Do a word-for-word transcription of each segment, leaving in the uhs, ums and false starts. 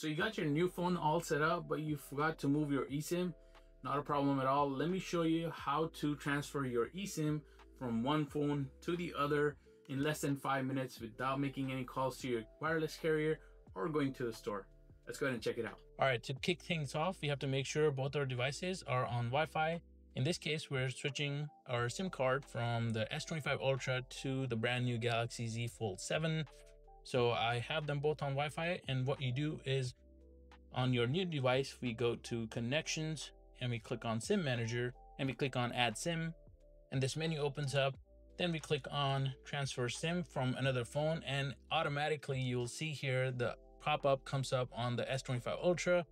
So you got your new phone all set up, but you forgot to move your eSIM. Not a problem at all. Let me show you how to transfer your eSIM from one phone to the other in less than five minutes without making any calls to your wireless carrier or going to the store. Let's go ahead and check it out. All right, to kick things off, we have to make sure both our devices are on Wi-Fi. In this case, we're switching our SIM card from the S twenty-five Ultra to the brand new Galaxy Z Fold seven. So I have them both on Wi-Fi, and what you do is on your new device, we go to Connections and we click on SIM Manager and we click on Add SIM, and this menu opens up. Then we click on Transfer SIM from another phone, and automatically you'll see here the pop-up comes up on the S twenty-five Ultra,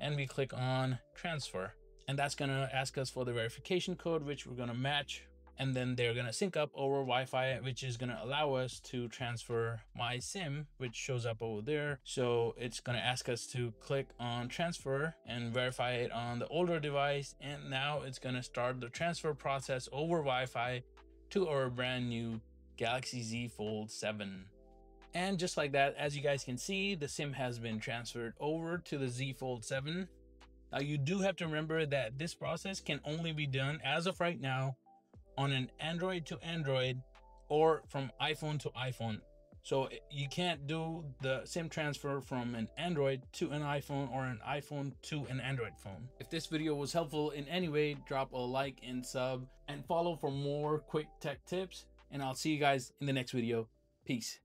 and we click on Transfer. And that's gonna ask us for the verification code, which we're gonna match. And then they're gonna sync up over Wi-Fi, which is gonna allow us to transfer my SIM, which shows up over there. So it's gonna ask us to click on transfer and verify it on the older device. And now it's gonna start the transfer process over Wi-Fi to our brand new Galaxy Z Fold seven. And just like that, as you guys can see, the SIM has been transferred over to the Z Fold seven. Now you do have to remember that this process can only be done as of right now on an Android to Android or from iPhone to iPhone. So you can't do the SIM transfer from an Android to an iPhone or an iPhone to an Android phone. If this video was helpful in any way, drop a like and sub and follow for more quick tech tips. And I'll see you guys in the next video. Peace.